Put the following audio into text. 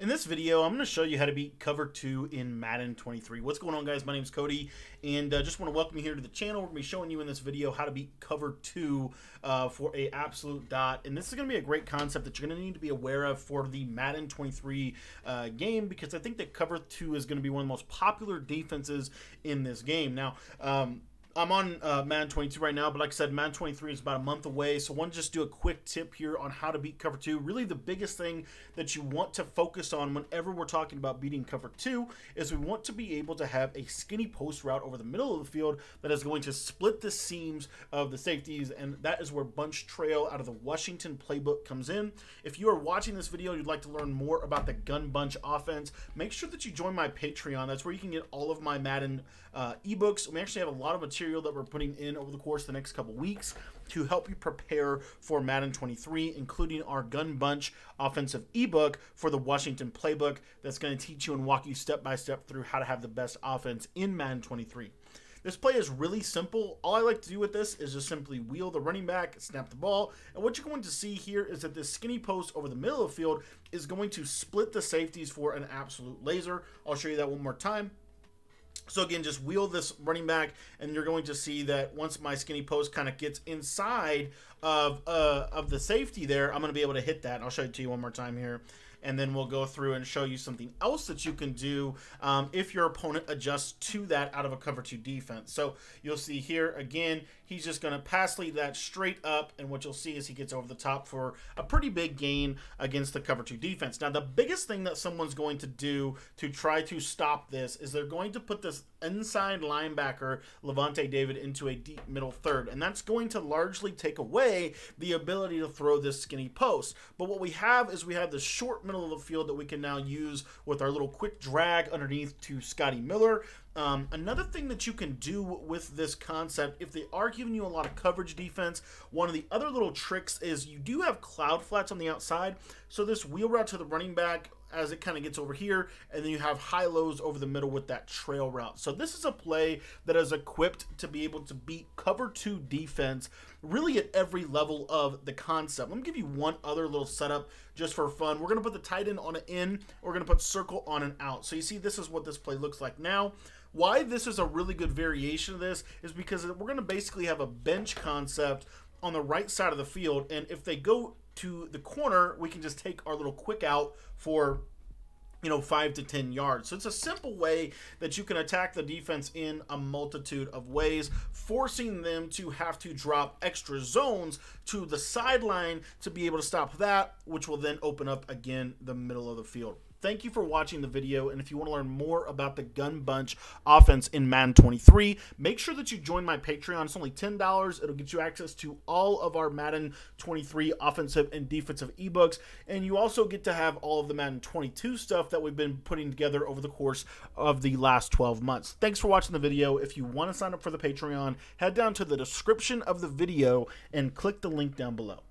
In this video, I'm going to show you how to beat cover 2 in Madden 23. What's going on, guys? My name is Cody, and just want to welcome you here to the channel. We're going to be showing you in this video how to beat cover 2 for a absolute dot. And this is going to be a great concept that you're going to need to be aware of for the Madden 23 game, because I think that cover 2 is going to be one of the most popular defenses in this game. Now, I'm on Madden 22 right now, but like I said, Madden 23 is about a month away, so I want to just do a quick tip here on how to beat cover 2. Really, the biggest thing that you want to focus on whenever we're talking about beating cover 2 is we want to be able to have a skinny post route over the middle of the field that is going to split the seams of the safeties, and that is where Bunch Trail out of the Washington playbook comes in. If you are watching this video and you'd like to learn more about the Gun Bunch offense, make sure that you join my Patreon. That's where you can get all of my Madden ebooks. We actually have a lot of material that we're putting in over the course of the next couple weeks to help you prepare for Madden 23, including our Gun Bunch offensive ebook for the Washington playbook that's going to teach you and walk you step by step through how to have the best offense in Madden 23. This play is really simple. All I like to do with this is just simply wheel the running back, snap the ball, and what you're going to see here is that this skinny post over the middle of the field is going to split the safeties for an absolute laser. I'll show you that one more time. So again, just wheel this running back, and you're going to see that once my skinny post kind of gets inside of the safety there, I'm going to be able to hit that. And I'll show it to you one more time here, and then we'll go through and show you something else that you can do if your opponent adjusts to that out of a cover 2 defense. So you'll see here again, he's just going to pass lead that straight up, and what you'll see is he gets over the top for a pretty big gain against the cover 2 defense. Now, the biggest thing that someone's going to do to try to stop this is they're going to put this inside linebacker, Levante David, into a deep middle third, and that's going to largely take away the ability to throw this skinny post. But what we have is we have the short middle of the field that we can now use with our little quick drag underneath to Scotty Miller. Another thing that you can do with this concept, if they are giving you a lot of coverage defense, one of the other little tricks is you do have cloud flats on the outside. So this wheel route to the running back as it kind of gets over here, and then you have high lows over the middle with that trail route. So this is a play that is equipped to be able to beat cover 2 defense really at every level of the concept. Let me give you one other little setup just for fun. We're going to put the tight end on an in, we're going to put circle on an out. So you see, this is what this play looks like now. Why this is a really good variation of this is because we're going to basically have a bench concept on the right side of the field, and if they go to the corner, we can just take our little quick out for, you know, 5 to 10 yards. So it's a simple way that you can attack the defense in a multitude of ways, forcing them to have to drop extra zones to the sideline to be able to stop that, which will then open up again the middle of the field. Thank you for watching the video, and if you want to learn more about the Gun Bunch offense in Madden 23, make sure that you join my Patreon. It's only $10. It'll get you access to all of our Madden 23 offensive and defensive ebooks, and you also get to have all of the Madden 22 stuff that we've been putting together over the course of the last 12 months. Thanks for watching the video. If you want to sign up for the Patreon, head down to the description of the video and click the link down below.